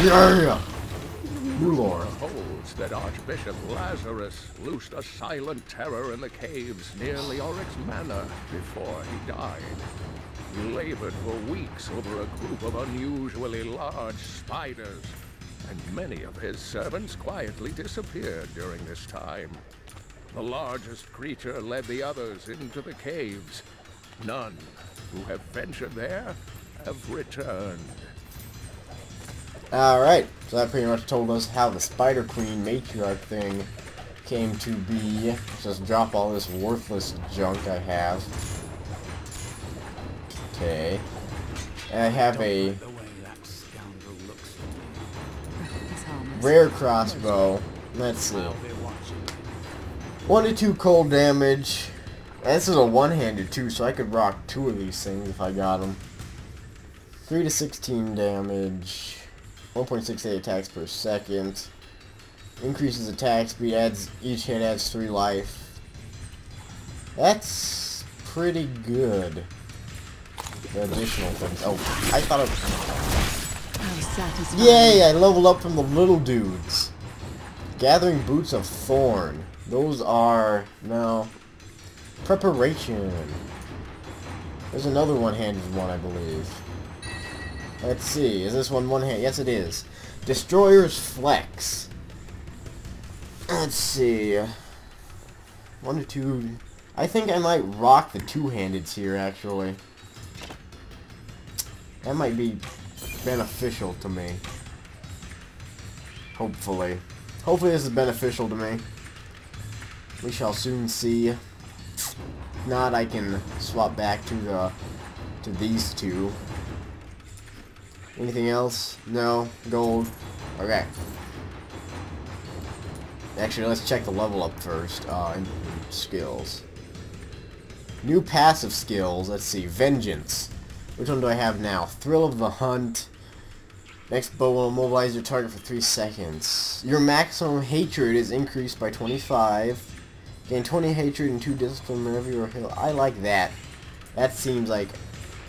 Yeah! New lore holds that Archbishop Lazarus loosed a silent terror in the caves near Leoric's Manor before he died. He labored for weeks over a group of unusually large spiders, and many of his servants quietly disappeared during this time. The largest creature led the others into the caves. None who have ventured there have returned. Alright, so that pretty much told us how the Spider Queen Matriarch thing came to be. Just drop all this worthless junk I have. Okay. And I have a rare crossbow. Let's see. 1 to 2 cold damage. And this is a one-handed too, so I could rock 2 of these things if I got them. 3 to 16 damage. 1.68 attacks per second. Increases attack speed, adds each hit adds 3 life. That's pretty good. The additional things. Oh, I thought it was... Yay, I leveled up from the little dudes. Gathering Boots of Thorn. Those are now preparation. There's another one-handed one, I believe. Let's see, is this one-handed? Yes, it is. Destroyer's flex. Let's see. 1 to 2. I think I might rock the two-handeds here, actually. That might be beneficial to me. Hopefully. Hopefully this is beneficial to me. We shall soon see. If not, I can swap back to these two. Anything else? No? Gold? Okay. Actually, let's check the level up first. Skills. New passive skills. Let's see. Vengeance. Which one do I have now? Thrill of the Hunt. Next bow will immobilize your target for 3 seconds. Your maximum hatred is increased by 25. Gain 20 hatred and 2 discipline whenever you are healed. I like that. That seems like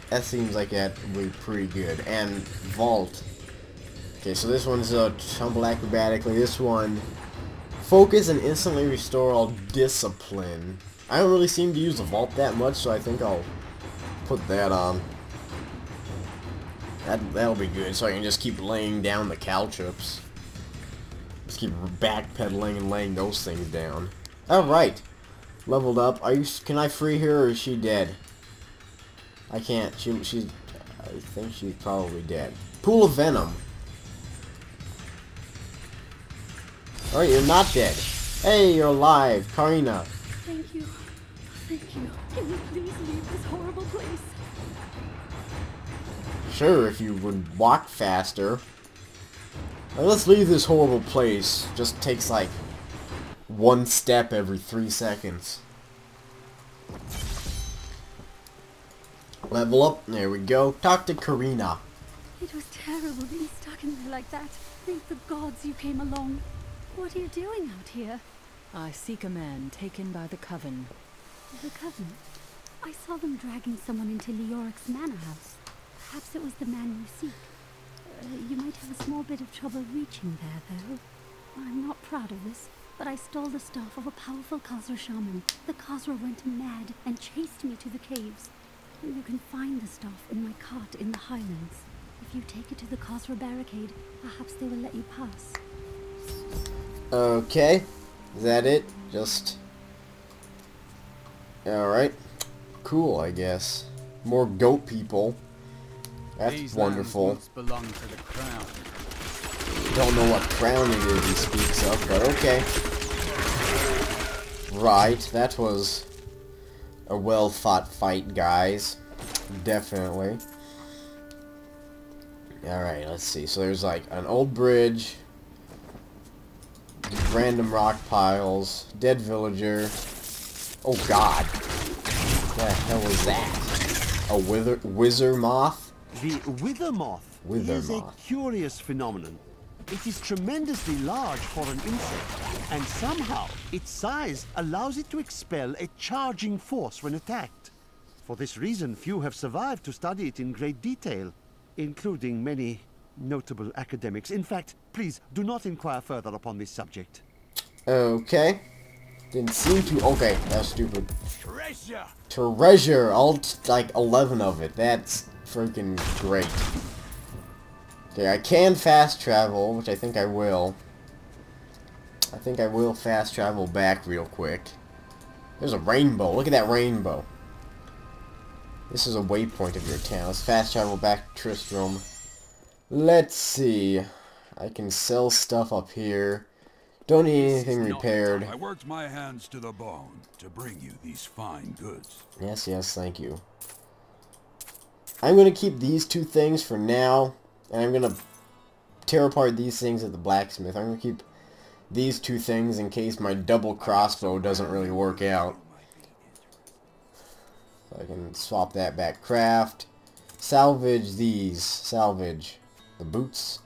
that would be pretty good. And Vault. Okay, so this one's a tumble acrobatically. This one, focus and instantly restore all discipline. I don't really seem to use the Vault that much, so I think I'll put that on. That'll be good, so I can just keep laying down the caltrops. Just keep backpedaling and laying those things down. Alright. Leveled up. Can I free her, or is she dead? I can't. I think she's probably dead. Pool of Venom. Alright, you're not dead. Hey, you're alive. Karina. Thank you. Thank you. Can you please leave this horrible place? Sure, if you would walk faster. Now, let's leave this horrible place. Just takes like 1 step every 3 seconds. Level up. There we go. Talk to Karina. It was terrible being stuck in there like that. Thank the gods you came along. What are you doing out here? I seek a man taken by the Coven. The Coven? I saw them dragging someone into Leoric's manor house. Perhaps it was the man you seek. You might have a small bit of trouble reaching there, though. I'm not proud of this, but I stole the staff of a powerful Khazra shaman. The Khazra went mad and chased me to the caves. You can find the staff in my cart in the Highlands. If you take it to the Khazra Barricade, perhaps they will let you pass. Okay. Is that it? Just... Alright. Cool, I guess. More goat people. That's these wonderful. Belong to the crown. Don't know what crown it is he speaks of, but okay. Right, that was... a well-fought fight, guys. Definitely. Alright, let's see. So there's like an old bridge, random rock piles, dead villager. Oh god. What the hell was that? A wither moth? The wither moth is a curious phenomenon. It is tremendously large for an insect, and somehow its size allows it to expel a charging force when attacked. For this reason, few have survived to study it in great detail, including many notable academics. In fact, please do not inquire further upon this subject. Okay. Didn't seem to. Okay, that's stupid. Treasure. Treasure. All like 11 of it. That's freaking great. Okay, I can fast travel, which I think I will. I think I will fast travel back real quick. There's a rainbow. Look at that rainbow. This is a waypoint of your town. Let's fast travel back to Tristram. Let's see. I can sell stuff up here. Don't need anything repaired. I worked my hands to the bone to bring you these fine goods. Yes, yes, thank you. I'm going to keep these two things for now, and I'm going to tear apart these things at the blacksmith. I'm going to keep these two things in case my double crossbow doesn't really work out. So I can swap that back. Craft. Salvage these. Salvage the boots.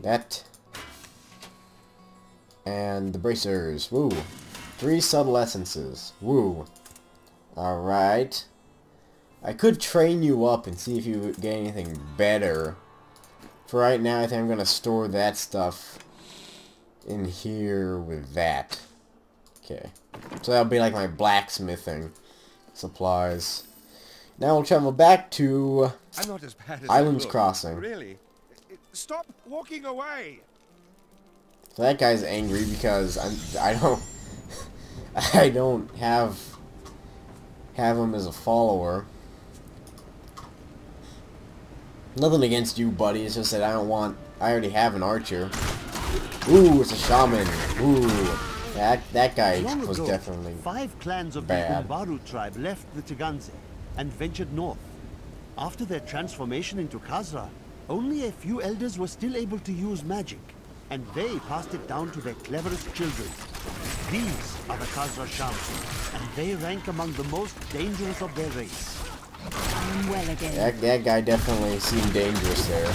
That. And the bracers. Woo. 3 subtle essences. Woo. Alright. I could train you up and see if you get anything better. For right now, I think I'm going to store that stuff in here with that. Okay. So that'll be like my blacksmithing supplies. Now we'll travel back to Islands Crossing. Really? Stop walking away! So that guy's angry because I don't have him as a follower. Nothing against you, buddy. It's just that I already have an archer. Ooh, it's a shaman. Ooh, that guy was definitely bad. 5 clans of the Kumbaru tribe left the Tiganze and ventured north. After their transformation into Khazra, only a few elders were still able to use magic. And they passed it down to their cleverest children. These are the Khazra shaman, and they rank among the most dangerous of their race. Well again. That guy definitely seemed dangerous there.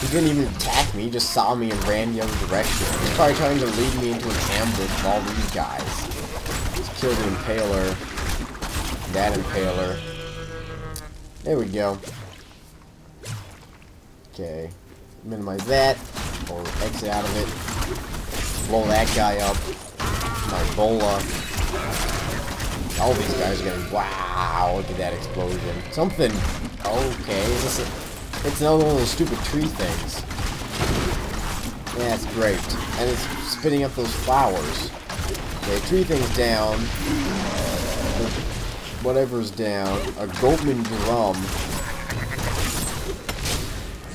He didn't even attack me, he just saw me and ran the other direction. He's probably trying to lead me into an ambush with all these guys. Just kill the impaler. That impaler. There we go. Okay. Minimize that. Or exit out of it. Blow that guy up. My bola. All these guys are getting... Wow, look at that explosion. Something... Okay, is this a... It's another one of those stupid tree things. Yeah, that's great. And it's spitting up those flowers. Okay, tree thing's down. Whatever's down. A Goldman drum.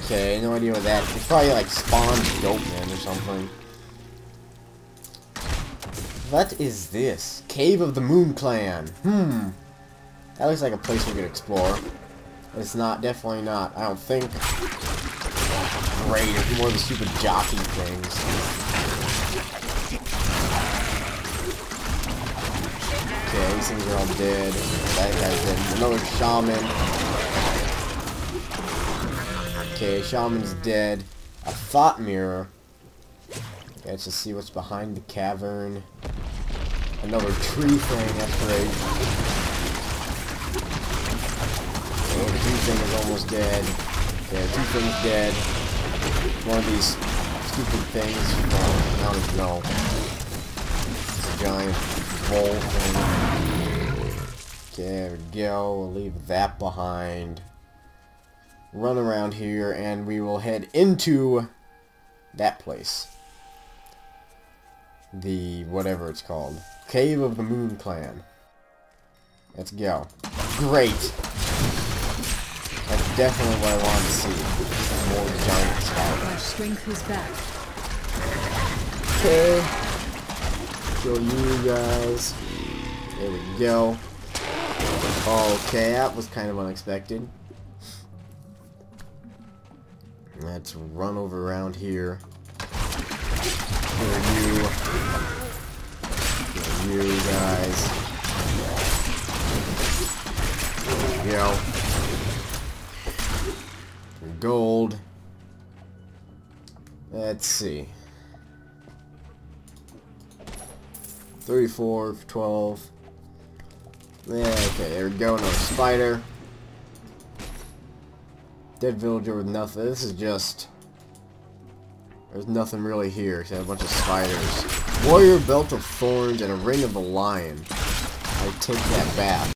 Okay, no idea what that is. It's probably like spawned Goatman or something. What is this? Cave of the Moon Clan. Hmm. That looks like a place we could explore. It's not, definitely not. I don't think. Great, it's more of the stupid jockey things. Okay, these things are all dead. That guy's dead. Another shaman. Okay, shaman's dead. A thought mirror. Okay, let's just see what's behind the cavern. Another tree thing, that's great. Okay, the tree thing is almost dead. Okay, the tree thing's dead. One of these stupid things from, I don't know. It's a giant bowl thing. Okay, there we go. We'll leave that behind. Run around here and we will head into that place. The whatever it's called. Cave of the Moon Clan. Let's go. Great. That's definitely what I wanted to see. More giant spiders. My strength is back. Okay. Kill you guys. There we go. Okay, that was kind of unexpected. Let's run over around here. Kill you guys. There we go. Gold. Let's see. 34, 12. Yeah, okay, there we go. No spider. Dead villager with nothing. This is just... There's nothing really here except a bunch of spiders. Warrior belt of thorns and a ring of the lion. I take that back.